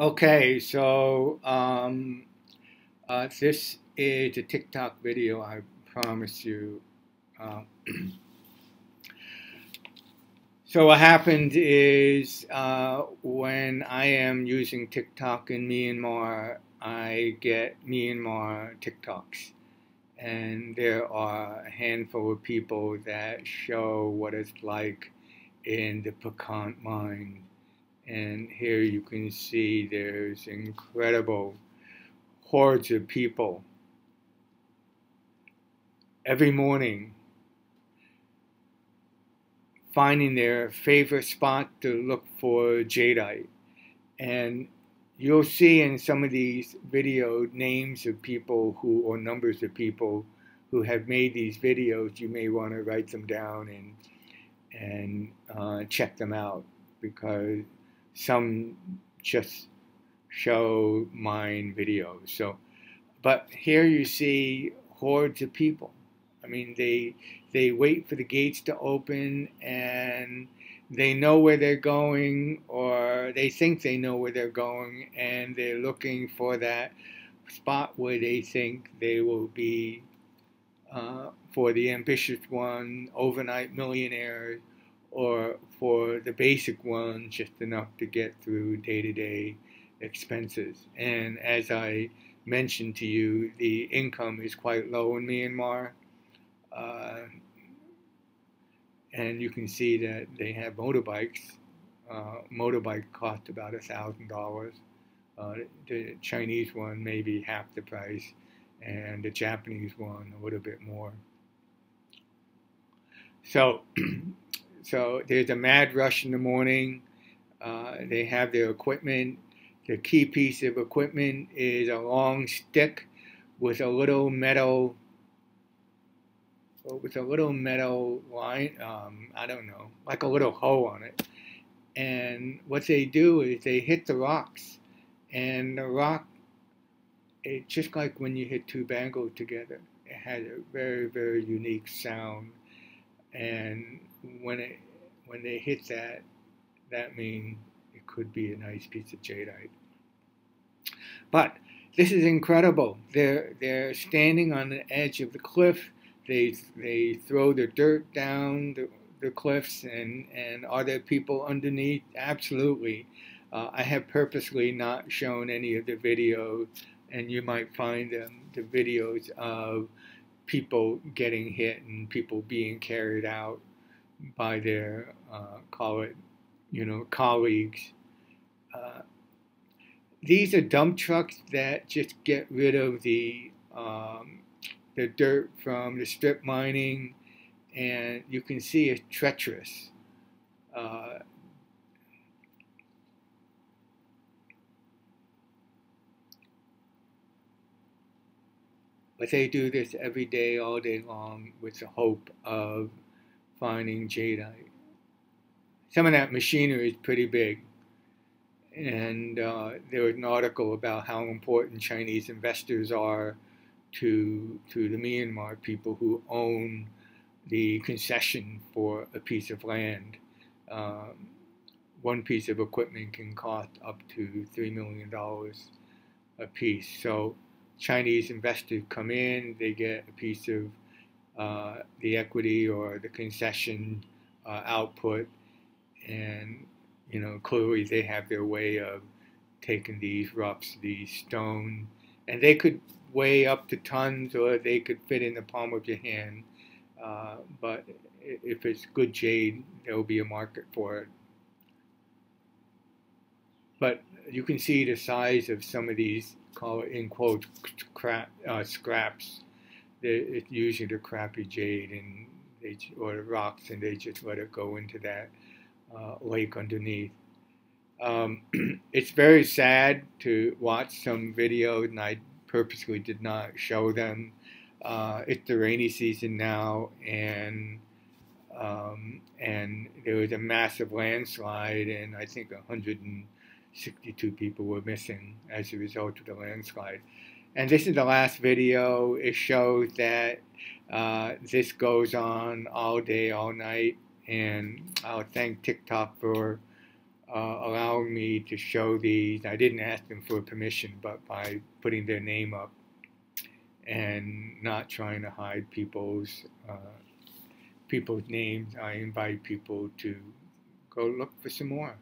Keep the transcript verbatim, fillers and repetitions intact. Okay, so um, uh, this is a TikTok video, I promise you. Uh, so what happened is uh, when I am using TikTok in Myanmar, I get Myanmar TikToks. And there are a handful of people that show what it's like in the Pukant mine. And here you can see there's incredible hordes of people. Every morning, finding their favorite spot to look for jadeite. And you'll see in some of these videos names of people who, or numbers of people who have made these videos. You may want to write them down and, and uh, check them out, because some just show mine videos. So, but here you see hordes of people. I mean, they they wait for the gates to open, and they know where they're going, or they think they know where they're going, and they're looking for that spot where they think they will be, uh, for the ambitious one, overnight millionaires, or for the basic one, just enough to get through day-to-day expenses. And as I mentioned to you, the income is quite low in Myanmar. Uh, and you can see that they have motorbikes. Uh, motorbike cost about a thousand dollars. Uh, the Chinese one may be half the price, and the Japanese one a little bit more. So, So there's a mad rush in the morning. Uh, they have their equipment. The key piece of equipment is a long stick with a little metal, with a little metal line, um, I don't know, like a little hoe on it. And what they do is they hit the rocks. And the rock, it's just like when you hit two bangles together. It has a very, very unique sound. And when it when they hit that, that means it could be a nice piece of jadeite. But this is incredible. They're they're standing on the edge of the cliff. They they throw the dirt down the, the cliffs, and and are there people underneath? Absolutely. Uh, I have purposely not shown any of the videos, and you might find them, the videos of people getting hit and people being carried out by their, uh, call it, you know, colleagues. Uh, these are dump trucks that just get rid of the, um, the dirt from the strip mining, and you can see it's treacherous. Uh, But they do this every day, all day long, with the hope of finding jadeite. Some of that machinery is pretty big. And uh, there was an article about how important Chinese investors are to, to the Myanmar people who own the concession for a piece of land. Um, one piece of equipment can cost up to three million dollars a piece. So Chinese investors come in, they get a piece of uh, the equity or the concession uh, output, and, you know, clearly they have their way of taking these roughs, these stone, and they could weigh up to tons, or they could fit in the palm of your hand, uh, but if it's good jade, there will be a market for it. But you can see the size of some of these, call it in quote, crap, uh, scraps. It's usually the crappy jade and they, or the rocks, and they just let it go into that uh, lake underneath. Um, it's very sad to watch some videos, and I purposely did not show them. Uh, it's the rainy season now, and um, and there was a massive landslide, and I think a hundred and sixty-two people were missing as a result of the landslide. And this is the last video. It shows that uh, this goes on all day, all night. And I'll thank TikTok for uh, allowing me to show these. I didn't ask them for permission, but by putting their name up and not trying to hide people's uh, people's names, I invite people to go look for some more.